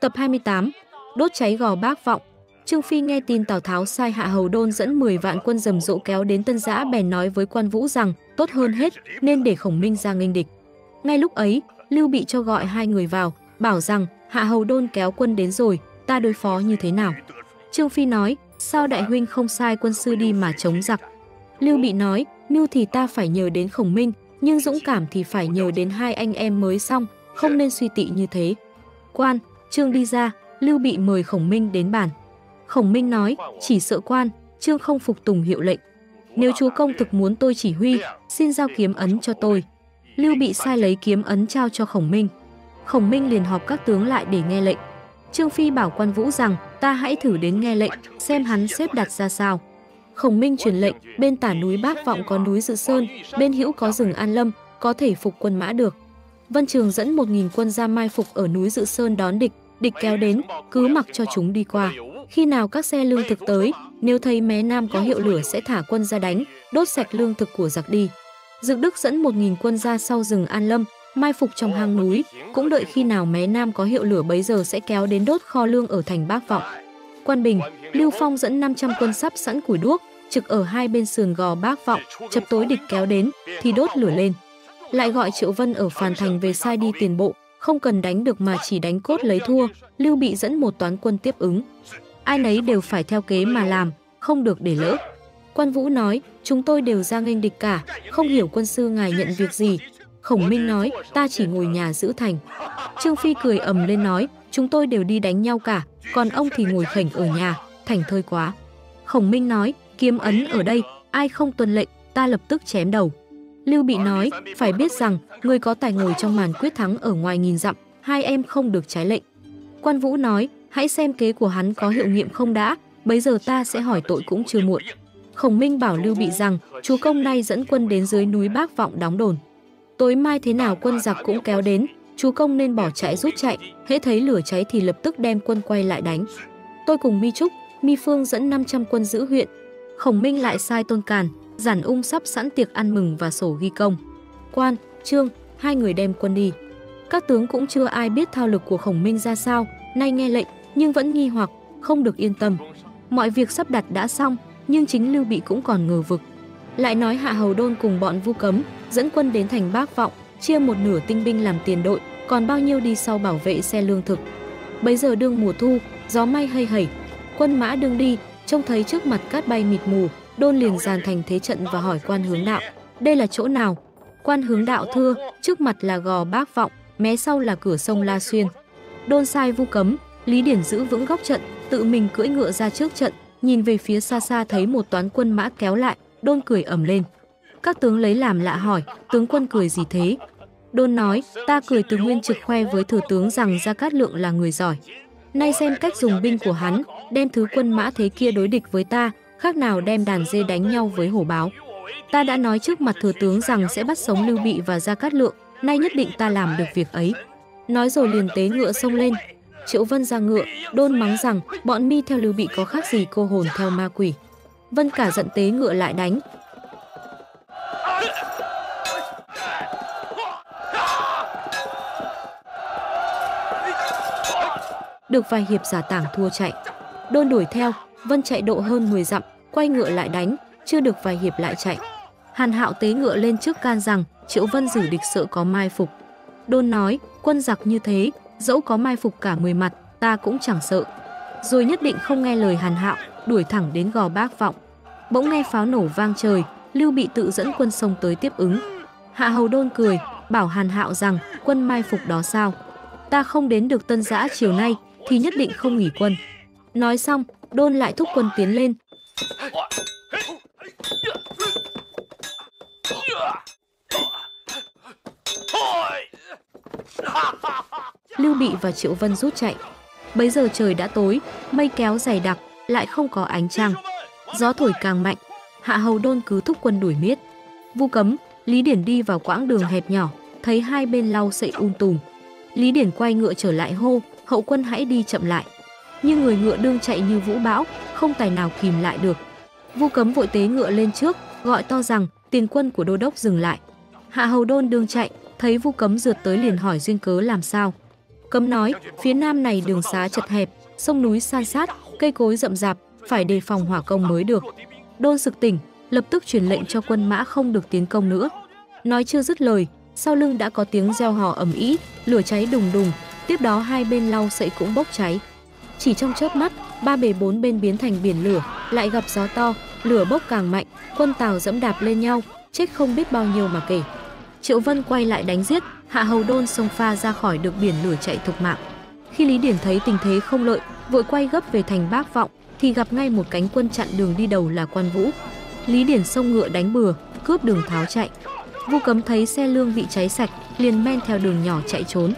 Tập 28. Đốt cháy gò Bác Vọng. Trương Phi nghe tin Tào Tháo sai Hạ Hầu Đôn dẫn 10 vạn quân rầm rộ kéo đến Tân Giã, bèn nói với Quan Vũ rằng tốt hơn hết nên để Khổng Minh ra nghênh địch. Ngay lúc ấy, Lưu Bị cho gọi hai người vào, bảo rằng Hạ Hầu Đôn kéo quân đến rồi, ta đối phó như thế nào? Trương Phi nói, sao đại huynh không sai quân sư đi mà chống giặc? Lưu Bị nói, mưu thì ta phải nhờ đến Khổng Minh, nhưng dũng cảm thì phải nhờ đến hai anh em mới xong, không nên suy tị như thế. Quan, Trương đi ra, Lưu Bị mời Khổng Minh đến bàn. Khổng Minh nói, chỉ sợ Quan, Trương không phục tùng hiệu lệnh. Nếu chúa công thực muốn tôi chỉ huy, xin giao kiếm ấn cho tôi. Lưu Bị sai lấy kiếm ấn trao cho Khổng Minh. Khổng Minh liền họp các tướng lại để nghe lệnh. Trương Phi bảo Quan Vũ rằng, ta hãy thử đến nghe lệnh, xem hắn xếp đặt ra sao. Khổng Minh truyền lệnh, bên tả núi Bác Vọng có núi Dự Sơn, bên hữu có rừng An Lâm, có thể phục quân mã được. Vân Trường dẫn 1000 quân ra mai phục ở núi Dự Sơn đón địch, địch kéo đến, cứ mặc cho chúng đi qua. Khi nào các xe lương thực tới, nếu thấy mé nam có hiệu lửa sẽ thả quân ra đánh, đốt sạch lương thực của giặc đi. Dực Đức dẫn 1000 quân ra sau rừng An Lâm, mai phục trong hang núi, cũng đợi khi nào mé nam có hiệu lửa bấy giờ sẽ kéo đến đốt kho lương ở thành Bác Vọng. Quan Bình, Lưu Phong dẫn 500 quân sắp sẵn củi đuốc, trực ở hai bên sườn gò Bác Vọng, chập tối địch kéo đến, thì đốt lửa lên. Lại gọi Triệu Vân ở Phàn Thành về sai đi tiền bộ, không cần đánh được mà chỉ đánh cốt lấy thua, Lưu Bị dẫn 1 toán quân tiếp ứng. Ai nấy đều phải theo kế mà làm, không được để lỡ. Quan Vũ nói, chúng tôi đều ra nghênh địch cả, không hiểu quân sư ngài nhận việc gì. Khổng Minh nói, ta chỉ ngồi nhà giữ thành. Trương Phi cười ầm lên nói, chúng tôi đều đi đánh nhau cả, còn ông thì ngồi khểnh ở nhà, thành thơi quá. Khổng Minh nói, kiếm ấn ở đây, ai không tuân lệnh, ta lập tức chém đầu. Lưu Bị nói, phải biết rằng, người có tài ngồi trong màn quyết thắng ở ngoài 1000 dặm, hai em không được trái lệnh. Quan Vũ nói, hãy xem kế của hắn có hiệu nghiệm không đã, bấy giờ ta sẽ hỏi tội cũng chưa muộn. Khổng Minh bảo Lưu Bị rằng, chúa công nay dẫn quân đến dưới núi Bác Vọng đóng đồn. Tối mai thế nào quân giặc cũng kéo đến, chúa công nên bỏ chạy rút chạy, hễ thấy lửa cháy thì lập tức đem quân quay lại đánh. Tôi cùng Mi Trúc, Mi Phương dẫn 500 quân giữ huyện. Khổng Minh lại sai Tôn Càn, Giản Ung sắp sẵn tiệc ăn mừng và sổ ghi công. Quan, Trương, hai người đem quân đi. Các tướng cũng chưa ai biết thao lực của Khổng Minh ra sao, nay nghe lệnh nhưng vẫn nghi hoặc, không được yên tâm. Mọi việc sắp đặt đã xong, nhưng chính Lưu Bị cũng còn ngờ vực. Lại nói Hạ Hầu Đôn cùng bọn Vu Cấm dẫn quân đến thành Bác Vọng, chia 1/2 tinh binh làm tiền đội, còn bao nhiêu đi sau bảo vệ xe lương thực. Bấy giờ đương mùa thu, gió may hay hẩy, quân mã đương đi, trông thấy trước mặt cát bay mịt mù, Đôn liền dàn thành thế trận và hỏi Quan Hướng Đạo, đây là chỗ nào? Quan Hướng Đạo thưa, trước mặt là gò Bác Vọng, mé sau là cửa sông La Xuyên. Đôn sai Vu Cấm, Lý Điển giữ vững góc trận, tự mình cưỡi ngựa ra trước trận, nhìn về phía xa xa thấy 1 toán quân mã kéo lại, Đôn cười ầm lên. Các tướng lấy làm lạ hỏi, tướng quân cười gì thế? Đôn nói, ta cười từ nguyên trực khoe với thừa tướng rằng Gia Cát Lượng là người giỏi. Nay xem cách dùng binh của hắn, đem thứ quân mã thế kia đối địch với ta, khác nào đem đàn dê đánh nhau với hổ báo. Ta đã nói trước mặt thừa tướng rằng sẽ bắt sống Lưu Bị và Gia Cát Lượng, nay nhất định ta làm được việc ấy. Nói rồi liền tế ngựa xông lên. Triệu Vân ra ngựa, Đôn mắng rằng bọn mi theo Lưu Bị có khác gì cô hồn theo ma quỷ. Vân cả giận tế ngựa lại đánh. Được vài hiệp giả tảng thua chạy. Đôn đuổi theo, Vân chạy độ hơn 10 dặm, quay ngựa lại đánh, chưa được vài hiệp lại chạy. Hàn Hạo tế ngựa lên trước can rằng Triệu Vân giữ địch sợ có mai phục. Đôn nói, quân giặc như thế, dẫu có mai phục cả 10 mặt, ta cũng chẳng sợ. Rồi nhất định không nghe lời Hàn Hạo, đuổi thẳng đến gò Bác Vọng. Bỗng nghe pháo nổ vang trời, Lưu Bị tự dẫn quân xông tới tiếp ứng. Hạ Hầu Đôn cười, bảo Hàn Hạo rằng quân mai phục đó sao? Ta không đến được Tân Giã chiều nay thì nhất định không nghỉ quân. Nói xong, Đôn lại thúc quân tiến lên. Lưu Bị và Triệu Vân rút chạy. Bấy giờ trời đã tối, mây kéo dày đặc, lại không có ánh trăng. Gió thổi càng mạnh, Hạ Hầu Đôn cứ thúc quân đuổi miết. Vu Cấm, Lý Điển đi vào quãng đường hẹp nhỏ, thấy hai bên lau sậy tùm. Lý Điển quay ngựa trở lại hô, hậu quân hãy đi chậm lại. Nhưng người ngựa đương chạy như vũ bão, không tài nào kìm lại được. Vu Cấm vội tế ngựa lên trước, gọi to rằng tiền quân của đô đốc dừng lại. Hạ Hầu Đôn đương chạy, thấy Vu Cấm rượt tới liền hỏi duyên cớ làm sao. Cấm nói, phía nam này đường xá chật hẹp, sông núi san sát, cây cối rậm rạp, phải đề phòng hỏa công mới được. Đôn sực tỉnh, lập tức truyền lệnh cho quân mã không được tiến công nữa. Nói chưa dứt lời, sau lưng đã có tiếng reo hò ầm ĩ, lửa cháy đùng đùng, tiếp đó hai bên lau sậy cũng bốc cháy. Chỉ trong chớp mắt, ba bề bốn bên biến thành biển lửa, lại gặp gió to, lửa bốc càng mạnh, quân Tào dẫm đạp lên nhau, chết không biết bao nhiêu mà kể. Triệu Vân quay lại đánh giết, Hạ Hầu Đôn xông pha ra khỏi được biển lửa chạy thục mạng. Khi Lý Điển thấy tình thế không lợi, vội quay gấp về thành Bác Vọng, thì gặp ngay một cánh quân chặn đường đi đầu là Quan Vũ. Lý Điển xông ngựa đánh bừa, cướp đường Tháo chạy. Vu Cấm thấy xe lương bị cháy sạch, liền men theo đường nhỏ chạy trốn.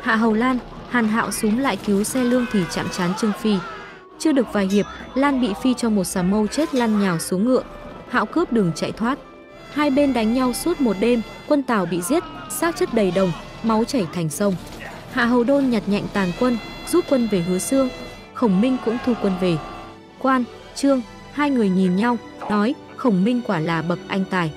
Hạ Hầu Lan, Hàn Hạo xúm lại cứu xe lương thì chạm trán Trương Phi. Chưa được vài hiệp, Lan bị phi cho một xà mâu chết lăn nhào xuống ngựa. Hạo cướp đường chạy thoát. Hai bên đánh nhau suốt một đêm, quân Tào bị giết, xác chất đầy đồng, máu chảy thành sông. Hạ Hầu Đôn nhặt nhạnh tàn quân, giúp quân về Hứa Xương. Khổng Minh cũng thu quân về. Quan, Trương, hai người nhìn nhau, nói Khổng Minh quả là bậc anh tài.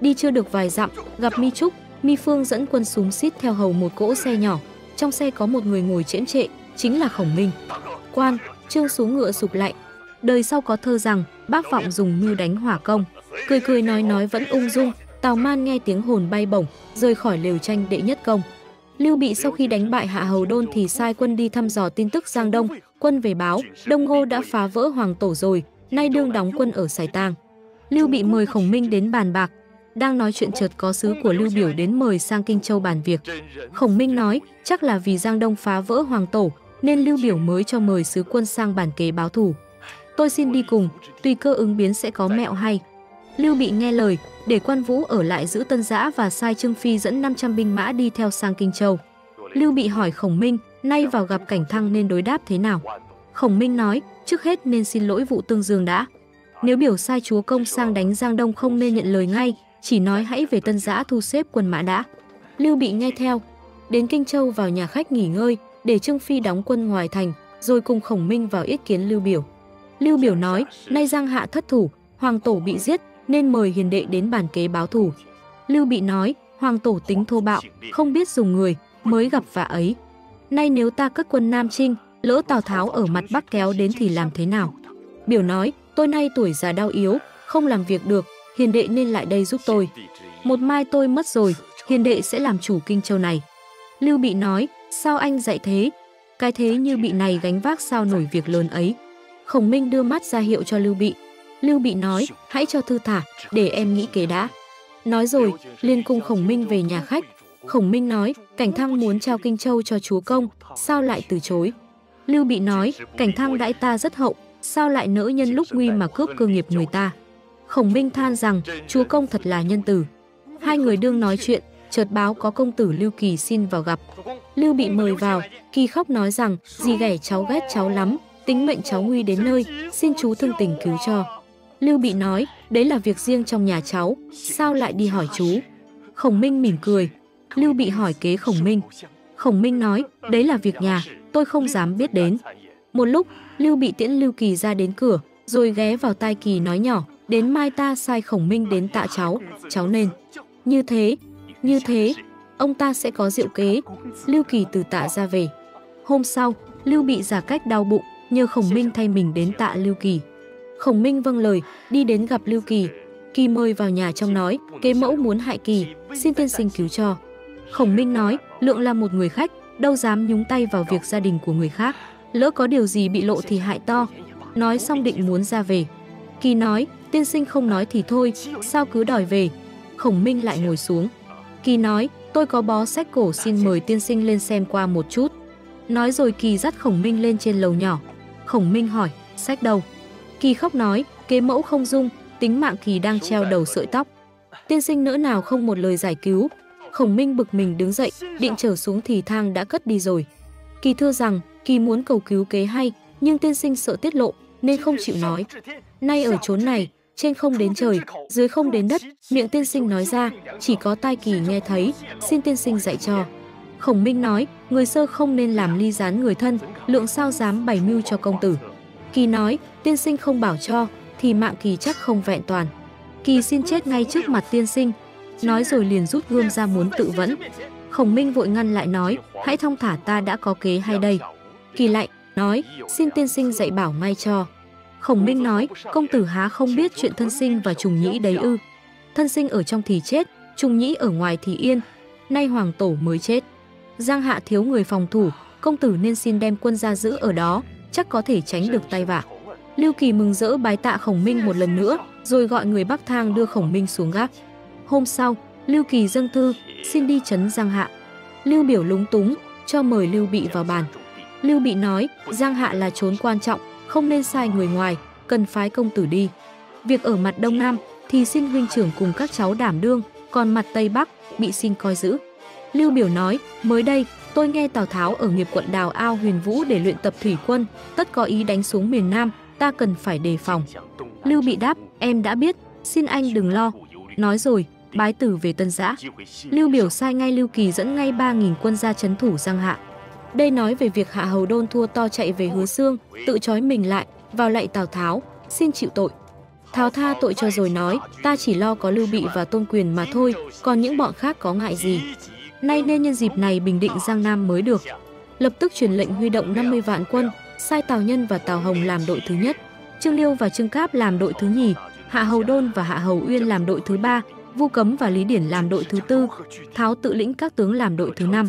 Đi chưa được vài dặm, gặp Mi Trúc, Mi Phương dẫn quân xúm xít theo hầu một cỗ xe nhỏ. Trong xe có một người ngồi chễm trệ, chính là Khổng Minh. Quan, Trương xuống ngựa sụp lạnh. Đời sau có thơ rằng, Bác Vọng dùng mưu đánh hỏa công. Cười cười nói vẫn ung dung, Tào Man nghe tiếng hồn bay bổng, rời khỏi lều tranh đệ nhất công. Lưu Bị sau khi đánh bại Hạ Hầu Đôn thì sai quân đi thăm dò tin tức Giang Đông, quân về báo, Đông Ngô đã phá vỡ Hoàng Tổ rồi, nay đương đóng quân ở Sài Tang. Lưu Bị mời Khổng Minh đến bàn bạc, đang nói chuyện chợt có sứ của Lưu Biểu đến mời sang Kinh Châu bàn việc. Khổng Minh nói, chắc là vì Giang Đông phá vỡ Hoàng Tổ, nên Lưu Biểu mới cho mời sứ quân sang bàn kế báo thù. Tôi xin đi cùng, tùy cơ ứng biến sẽ có mẹo hay. Lưu Bị nghe lời, để Quan Vũ ở lại giữ Tân Giã và sai Trương Phi dẫn 500 binh mã đi theo sang Kinh Châu. Lưu Bị hỏi Khổng Minh, nay vào gặp Cảnh Thăng nên đối đáp thế nào? Khổng Minh nói, trước hết nên xin lỗi vụ Tương Dương đã. Nếu Biểu sai chúa công sang đánh Giang Đông không nên nhận lời ngay, chỉ nói hãy về Tân Giã thu xếp quân mã đã. Lưu Bị nghe theo, đến Kinh Châu vào nhà khách nghỉ ngơi, để Trương Phi đóng quân ngoài thành, rồi cùng Khổng Minh vào yết kiến Lưu Biểu. Lưu Biểu nói, nay Giang Hạ thất thủ, Hoàng Tổ bị giết, nên mời hiền đệ đến bàn kế báo thù. Lưu Bị nói, Hoàng Tổ tính thô bạo, không biết dùng người, mới gặp vạ ấy. Nay nếu ta cất quân Nam Trinh, lỡ Tào Tháo ở mặt Bắc kéo đến thì làm thế nào? Biểu nói, tôi nay tuổi già đau yếu, không làm việc được, hiền đệ nên lại đây giúp tôi. Một mai tôi mất rồi, hiền đệ sẽ làm chủ Kinh Châu này. Lưu Bị nói, sao anh dạy thế? Cái thế như bị này gánh vác sao nổi việc lớn ấy. Khổng Minh đưa mắt ra hiệu cho Lưu Bị. Lưu Bị nói, hãy cho thư thả, để em nghĩ kế đã. Nói rồi, liền cùng Khổng Minh về nhà khách. Khổng Minh nói, Cảnh Thăng muốn trao Kinh Châu cho chúa công, sao lại từ chối? Lưu Bị nói, Cảnh Thăng đãi ta rất hậu, sao lại nỡ nhân lúc nguy mà cướp cơ nghiệp người ta? Khổng Minh than rằng, chúa công thật là nhân từ. Hai người đương nói chuyện, chợt báo có công tử Lưu Kỳ xin vào gặp. Lưu Bị mời vào, Kỳ khóc nói rằng, dì ghẻ cháu ghét cháu lắm, tính mệnh cháu nguy đến nơi, xin chú thương tình cứu cho. Lưu Bị nói, đấy là việc riêng trong nhà cháu, sao lại đi hỏi chú? Khổng Minh mỉm cười. Lưu Bị hỏi kế Khổng Minh. Khổng Minh nói, đấy là việc nhà, tôi không dám biết đến. Một lúc, Lưu Bị tiễn Lưu Kỳ ra đến cửa, rồi ghé vào tai Kỳ nói nhỏ, đến mai ta sai Khổng Minh đến tạ cháu, cháu nên. Như thế, ông ta sẽ có diệu kế. Lưu Kỳ từ tạ ra về. Hôm sau, Lưu Bị giả cách đau bụng, nhờ Khổng Minh thay mình đến tạ Lưu Kỳ. Khổng Minh vâng lời, đi đến gặp Lưu Kỳ. Kỳ mời vào nhà trong nói, kế mẫu muốn hại Kỳ, xin tiên sinh cứu cho. Khổng Minh nói, Lượng là một người khách, đâu dám nhúng tay vào việc gia đình của người khác. Lỡ có điều gì bị lộ thì hại to. Nói xong định muốn ra về. Kỳ nói, tiên sinh không nói thì thôi, sao cứ đòi về? Khổng Minh lại ngồi xuống. Kỳ nói, tôi có bó sách cổ xin mời tiên sinh lên xem qua một chút. Nói rồi Kỳ dắt Khổng Minh lên trên lầu nhỏ. Khổng Minh hỏi, sách đâu? Kỳ khóc nói, kế mẫu không dung, tính mạng Kỳ đang treo đầu sợi tóc. Tiên sinh nỡ nào không một lời giải cứu. Khổng Minh bực mình đứng dậy, định trở xuống thì thang đã cất đi rồi. Kỳ thưa rằng, Kỳ muốn cầu cứu kế hay, nhưng tiên sinh sợ tiết lộ, nên không chịu nói. Nay ở chốn này, trên không đến trời, dưới không đến đất, miệng tiên sinh nói ra, chỉ có tai Kỳ nghe thấy, xin tiên sinh dạy cho. Khổng Minh nói, người sơ không nên làm ly gián người thân, Lượng sao dám bày mưu cho công tử. Kỳ nói, tiên sinh không bảo cho, thì mạng Kỳ chắc không vẹn toàn. Kỳ xin chết ngay trước mặt tiên sinh, nói rồi liền rút gươm ra muốn tự vẫn. Khổng Minh vội ngăn lại nói, hãy thông thả, ta đã có kế hay đây. Kỳ lại nói, xin tiên sinh dạy bảo ngay cho. Khổng Minh nói, công tử há không biết chuyện thân sinh và trùng nhĩ đấy ư? Thân sinh ở trong thì chết, trùng nhĩ ở ngoài thì yên, nay Hoàng Tổ mới chết. Giang Hạ thiếu người phòng thủ, công tử nên xin đem quân ra giữ ở đó, chắc có thể tránh được tai vạ. Lưu Kỳ mừng rỡ bái tạ Khổng Minh một lần nữa, rồi gọi người bắc thang đưa Khổng Minh xuống gác. Hôm sau, Lưu Kỳ dâng thư, xin đi trấn Giang Hạ. Lưu Biểu lúng túng, cho mời Lưu Bị vào bàn. Lưu Bị nói, Giang Hạ là chốn quan trọng, không nên sai người ngoài, cần phái công tử đi. Việc ở mặt Đông Nam thì xin huynh trưởng cùng các cháu đảm đương, còn mặt Tây Bắc, bị xin coi giữ. Lưu Biểu nói, mới đây, tôi nghe Tào Tháo ở nghiệp quận Đào Ao Huyền Vũ để luyện tập thủy quân, tất có ý đánh xuống miền Nam, ta cần phải đề phòng. Lưu Bị đáp, em đã biết, xin anh đừng lo. Nói rồi, bái tử về Tân Giã. Lưu Biểu sai ngay Lưu Kỳ dẫn ngay 3.000 quân ra trấn thủ Giang Hạ. Đây nói về việc Hạ Hầu Đôn thua to chạy về Hứa Xương, tự trói mình lại, vào lạy Tào Tháo, xin chịu tội. Tháo tha tội cho rồi nói, ta chỉ lo có Lưu Bị và Tôn Quyền mà thôi, còn những bọn khác có ngại gì. Nay nên nhân dịp này bình định Giang Nam mới được. Lập tức truyền lệnh huy động 50 vạn quân, sai Tào Nhân và Tào Hồng làm đội thứ nhất, Trương Liêu và Trương Cáp làm đội thứ nhì, Hạ Hầu Đôn và Hạ Hầu Uyên làm đội thứ ba, Vu Cấm và Lý Điển làm đội thứ tư, Tháo tự lĩnh các tướng làm đội thứ năm.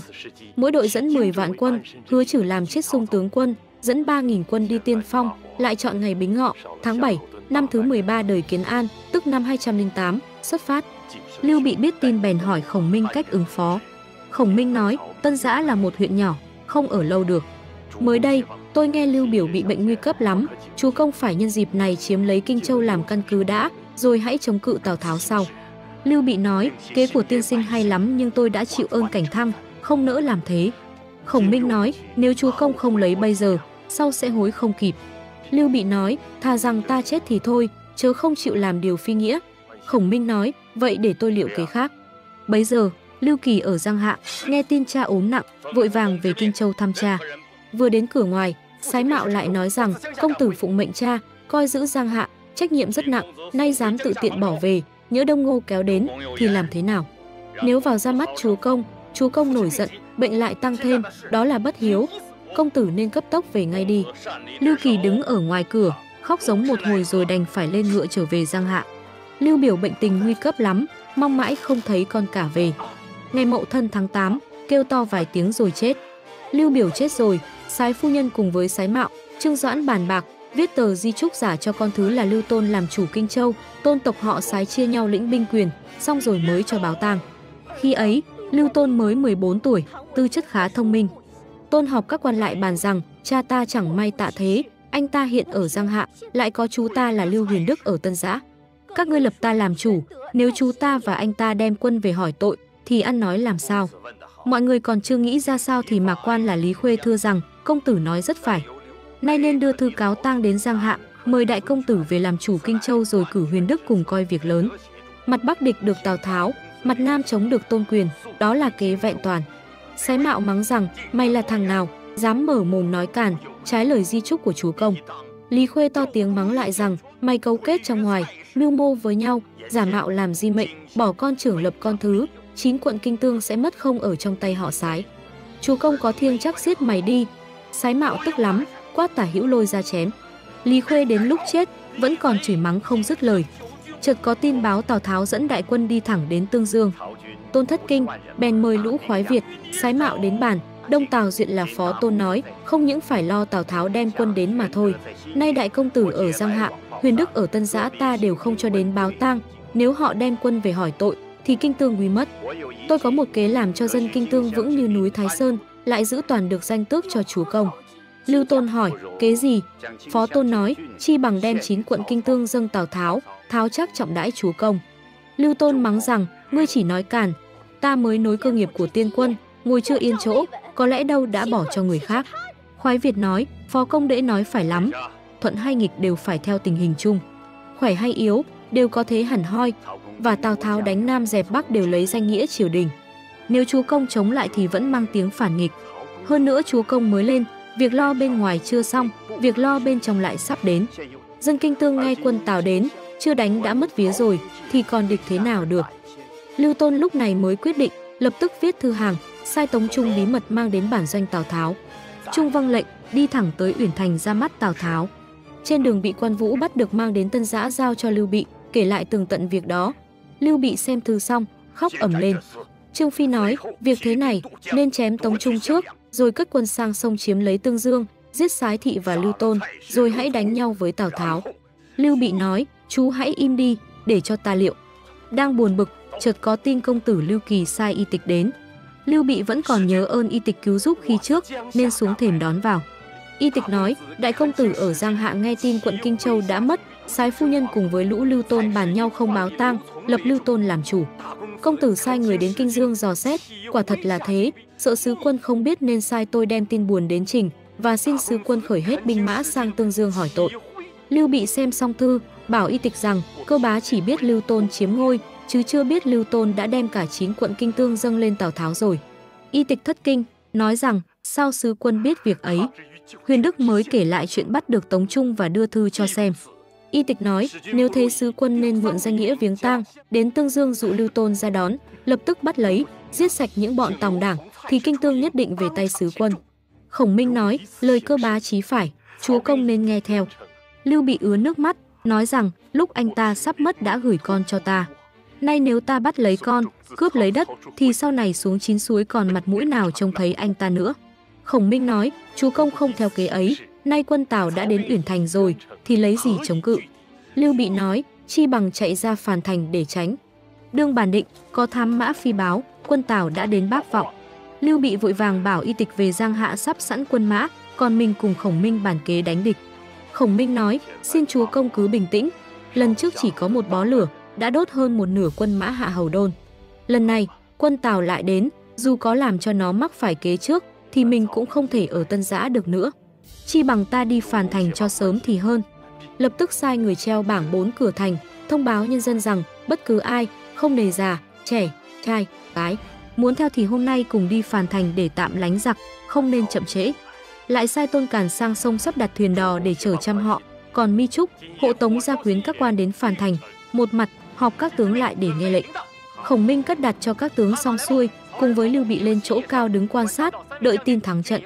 Mỗi đội dẫn 10 vạn quân, Hứa Chử làm chết sung tướng quân, dẫn 3.000 quân đi tiên phong, lại chọn ngày Bính Ngọ, tháng 7, năm thứ 13 đời Kiến An, tức năm 208, xuất phát. Lưu Bị biết tin bèn hỏi Khổng Minh cách ứng phó. Khổng Minh nói, Tân Giã là một huyện nhỏ, không ở lâu được. Mới đây, tôi nghe Lưu Biểu bị bệnh nguy cấp lắm, chú công phải nhân dịp này chiếm lấy Kinh Châu làm căn cứ đã, rồi hãy chống cự Tào Tháo sau. Lưu Bị nói, kế của tiên sinh hay lắm nhưng tôi đã chịu ơn Cảnh Thăng, không nỡ làm thế. Khổng Minh nói, nếu chú công không lấy bây giờ, sau sẽ hối không kịp. Lưu Bị nói, thà rằng ta chết thì thôi, chớ không chịu làm điều phi nghĩa. Khổng Minh nói, vậy để tôi liệu kế khác. Bấy giờ, Lưu Kỳ ở Giang Hạ, nghe tin cha ốm nặng, vội vàng về Kinh Châu thăm cha. Vừa đến cửa ngoài, Sái Mạo lại nói rằng, công tử phụng mệnh cha, coi giữ Giang Hạ, trách nhiệm rất nặng, nay dám tự tiện bỏ về, nhỡ Đông Ngô kéo đến, thì làm thế nào? Nếu vào ra mắt chú công nổi giận, bệnh lại tăng thêm, đó là bất hiếu. Công tử nên cấp tốc về ngay đi. Lưu Kỳ đứng ở ngoài cửa, khóc giống một hồi rồi đành phải lên ngựa trở về Giang Hạ. Lưu Biểu bệnh tình nguy cấp lắm, mong mãi không thấy con cả về. Ngày Mậu Thân tháng 8, kêu to vài tiếng rồi chết. Lưu Biểu chết rồi, Sái phu nhân cùng với Sái Mạo, Trương Doãn bàn bạc, viết tờ di trúc giả cho con thứ là Lưu Tôn làm chủ Kinh Châu, Tôn tộc họ Sái chia nhau lĩnh binh quyền, xong rồi mới cho báo tang. Khi ấy, Lưu Tôn mới 14 tuổi, tư chất khá thông minh. Tôn họp các quan lại bàn rằng, cha ta chẳng may tạ thế, anh ta hiện ở Giang Hạ, lại có chú ta là Lưu Huyền Đức ở Tân Giã. Các ngươi lập ta làm chủ, nếu chú ta và anh ta đem quân về hỏi tội, thì ăn nói làm sao? Mọi người còn chưa nghĩ ra sao thì Mạc Quan là Lý Khuê thưa rằng, công tử nói rất phải. Nay nên đưa thư cáo tang đến Giang Hạ, mời đại công tử về làm chủ Kinh Châu rồi cử Huyền Đức cùng coi việc lớn. Mặt Bắc địch được Tào Tháo, mặt Nam chống được Tôn Quyền, đó là kế vẹn toàn. Sái Mạo mắng rằng, mày là thằng nào, dám mở mồm nói càn, trái lời di trúc của chú công. Lý Khuê to tiếng mắng lại rằng, mày cấu kết trong ngoài, mưu mô với nhau, giả mạo làm di mệnh, bỏ con trưởng lập con thứ, 9 quận Kinh Tương sẽ mất không ở trong tay họ Sái. Chú công có thiêng chắc giết mày đi. Sái Mạo tức lắm, quát Tả Hữu lôi ra chém. Lý Khuê đến lúc chết, vẫn còn chửi mắng không dứt lời. Chợt có tin báo Tào Tháo dẫn đại quân đi thẳng đến Tương Dương. Tôn thất kinh, bèn mời lũ Khoái Việt, Sái Mạo đến bàn, Đông Tào duyện là Phó Tôn nói, không những phải lo Tào Tháo đem quân đến mà thôi. Nay đại công tử ở Giang Hạ, Huyền Đức ở Tân Giã ta đều không cho đến báo tang, nếu họ đem quân về hỏi tội, thì Kinh Tương nguy mất. Tôi có một kế làm cho dân Kinh Tương vững như núi Thái Sơn, lại giữ toàn được danh tước cho chúa công. Lưu Tôn hỏi, kế gì? Phó Tôn nói, chi bằng đem 9 quận Kinh Tương dâng Tào Tháo, Tháo chắc trọng đãi chúa công. Lưu Tôn mắng rằng, ngươi chỉ nói càn, ta mới nối cơ nghiệp của tiên quân, ngồi chưa yên chỗ, có lẽ đâu đã bỏ cho người khác. Khoái Việt nói, Phó Công Đễ nói phải lắm, thuận hay nghịch đều phải theo tình hình chung. Khỏe hay yếu, đều có thế hẳn hoi, và Tào Tháo đánh Nam dẹp Bắc đều lấy danh nghĩa triều đình. Nếu chúa công chống lại thì vẫn mang tiếng phản nghịch. Hơn nữa chúa công mới lên, việc lo bên ngoài chưa xong, việc lo bên trong lại sắp đến. Dân Kinh Tương nghe quân Tào đến, chưa đánh đã mất vía rồi, thì còn địch thế nào được. Lưu Tôn lúc này mới quyết định, lập tức viết thư hàng, sai Tống Trung bí mật mang đến bản doanh Tào Tháo. Trung vâng lệnh, đi thẳng tới Uyển Thành ra mắt Tào Tháo. Trên đường bị Quan Vũ bắt được mang đến Tân Giã giao cho Lưu Bị, kể lại tường tận việc đó. Lưu Bị xem thư xong, khóc ầm lên. Trương Phi nói, việc thế này nên chém Tống Trung trước, rồi cất quân sang sông chiếm lấy Tương Dương, giết Sái Thị và Lưu Tôn, rồi hãy đánh nhau với Tào Tháo. Lưu Bị nói, chú hãy im đi, để cho ta liệu. Đang buồn bực, chợt có tin công tử Lưu Kỳ sai Y Tịch đến. Lưu Bị vẫn còn nhớ ơn Y Tịch cứu giúp khi trước, nên xuống thềm đón vào. Y Tịch nói, đại công tử ở Giang Hạ nghe tin quận Kinh Châu đã mất, Sái phu nhân cùng với lũ Lưu Tôn bàn nhau không báo tang, lập Lưu Tôn làm chủ. Công tử sai người đến Kinh Dương dò xét, quả thật là thế, sợ sứ quân không biết nên sai tôi đem tin buồn đến trình, và xin sứ quân khởi hết binh mã sang Tương Dương hỏi tội. Lưu Bị xem xong thư, bảo Y Tịch rằng cơ bá chỉ biết Lưu Tôn chiếm ngôi, chứ chưa biết Lưu Tôn đã đem cả 9 quận Kinh Tương dâng lên Tào Tháo rồi. Y Tịch thất kinh, nói rằng sao sứ quân biết việc ấy. Huyền Đức mới kể lại chuyện bắt được Tống Trung và đưa thư cho xem. Y Tịch nói, nếu thế sứ quân nên mượn danh nghĩa viếng tang, đến Tương Dương dụ Lưu Tôn ra đón, lập tức bắt lấy, giết sạch những bọn tòng đảng, thì Kinh Tương nhất định về tay sứ quân. Khổng Minh nói, lời cơ bá chí phải, chúa công nên nghe theo. Lưu Bị ứa nước mắt, nói rằng lúc anh ta sắp mất đã gửi con cho ta. Nay nếu ta bắt lấy con, cướp lấy đất, thì sau này xuống chín suối còn mặt mũi nào trông thấy anh ta nữa. Khổng Minh nói, chúa công không theo kế ấy, nay quân Tào đã đến Uyển Thành rồi, thì lấy gì chống cự. Lưu Bị nói, chi bằng chạy ra Phàn Thành để tránh. Đương bàn định, có thám mã phi báo, quân Tào đã đến Bác Vọng. Lưu Bị vội vàng bảo Y Tịch về Giang Hạ sắp sẵn quân mã, còn mình cùng Khổng Minh bàn kế đánh địch. Khổng Minh nói, xin chúa công cứ bình tĩnh, lần trước chỉ có một bó lửa, đã đốt hơn một nửa quân mã Hạ Hầu Đôn. Lần này, quân Tào lại đến, dù có làm cho nó mắc phải kế trước, thì mình cũng không thể ở Tân Giã được nữa. Chi bằng ta đi Phàn Thành cho sớm thì hơn. Lập tức sai người treo bảng 4 cửa thành, thông báo nhân dân rằng bất cứ ai, không nề già, trẻ, trai, gái, muốn theo thì hôm nay cùng đi Phàn Thành để tạm lánh giặc, không nên chậm trễ. Lại sai Tôn Càn sang sông sắp đặt thuyền đò để chở trăm họ, còn Mi Trúc, hộ tống gia quyến các quan đến Phàn Thành, một mặt họp các tướng lại để nghe lệnh. Khổng Minh cất đặt cho các tướng xong xuôi, cùng với Lưu Bị lên chỗ cao đứng quan sát, đợi tin thắng trận.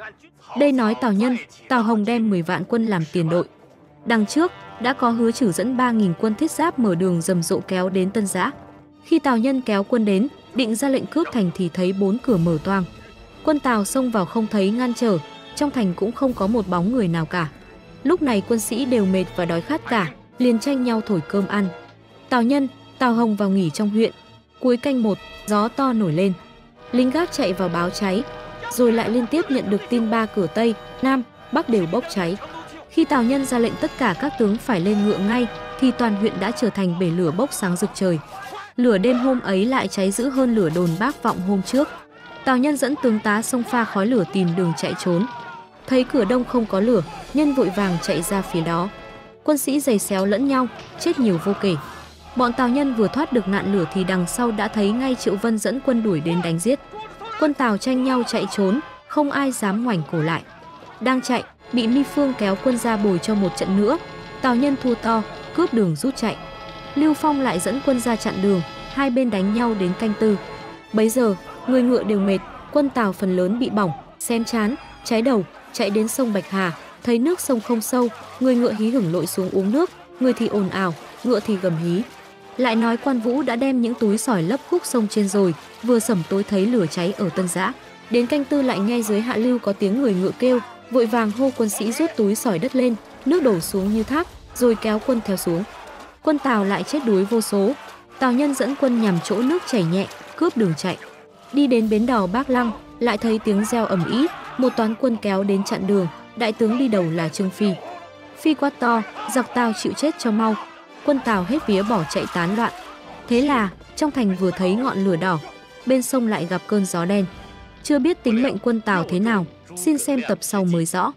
Đây nói Tào Nhân, Tào Hồng đem 10 vạn quân làm tiền đội. Đằng trước, đã có Hứa Chử dẫn 3.000 quân thiết giáp mở đường rầm rộ kéo đến Tân Giã. Khi Tào Nhân kéo quân đến, định ra lệnh cướp thành thì thấy 4 cửa mở toang. Quân Tào xông vào không thấy ngăn trở, trong thành cũng không có một bóng người nào cả. Lúc này quân sĩ đều mệt và đói khát cả, liền tranh nhau thổi cơm ăn. Tào Nhân, Tào Hồng vào nghỉ trong huyện. Cuối canh một, gió to nổi lên. Lính gác chạy vào báo cháy, rồi lại liên tiếp nhận được tin 3 cửa Tây, Nam, Bắc đều bốc cháy. Khi Tào Nhân ra lệnh tất cả các tướng phải lên ngựa ngay, thì toàn huyện đã trở thành bể lửa bốc sáng rực trời. Lửa đêm hôm ấy lại cháy dữ hơn lửa đồn Bác Vọng hôm trước. Tào Nhân dẫn tướng tá xông pha khói lửa tìm đường chạy trốn. Thấy cửa đông không có lửa, Nhân vội vàng chạy ra phía đó. Quân sĩ giày xéo lẫn nhau, chết nhiều vô kể. Bọn Tào Nhân vừa thoát được nạn lửa thì đằng sau đã thấy ngay Triệu Vân dẫn quân đuổi đến đánh giết. Quân Tào tranh nhau chạy trốn, không ai dám ngoảnh cổ lại. Đang chạy, bị Mi Phương kéo quân ra bồi cho một trận nữa. Tào Nhân thua to, cướp đường rút chạy. Lưu Phong lại dẫn quân ra chặn đường, hai bên đánh nhau đến canh tư. Bấy giờ, người ngựa đều mệt, quân Tào phần lớn bị bỏng, xém trán, cháy đầu, chạy đến sông Bạch Hà, thấy nước sông không sâu, người ngựa hí hửng lội xuống uống nước, người thì ồn ào, ngựa thì gầm hí. Lại nói Quan Vũ đã đem những túi sỏi lấp khúc sông trên rồi, vừa sẩm tối thấy lửa cháy ở Tân Giã. Đến canh tư lại nghe dưới hạ lưu có tiếng người ngựa kêu, vội vàng hô quân sĩ rút túi sỏi đất lên, nước đổ xuống như thác, rồi kéo quân theo xuống. Quân Tào lại chết đuối vô số. Tào Nhân dẫn quân nhằm chỗ nước chảy nhẹ, cướp đường chạy. Đi đến bến đò Bác Lăng, lại thấy tiếng reo ầm ĩ, một toán quân kéo đến chặn đường, đại tướng đi đầu là Trương Phi. Phi quát to, giặc Tào chịu chết cho mau. Quân Tào hết vía bỏ chạy tán loạn. Thế là trong thành vừa thấy ngọn lửa đỏ, bên sông lại gặp cơn gió đen. Chưa biết tính mệnh quân Tào thế nào, xin xem tập sau mới rõ.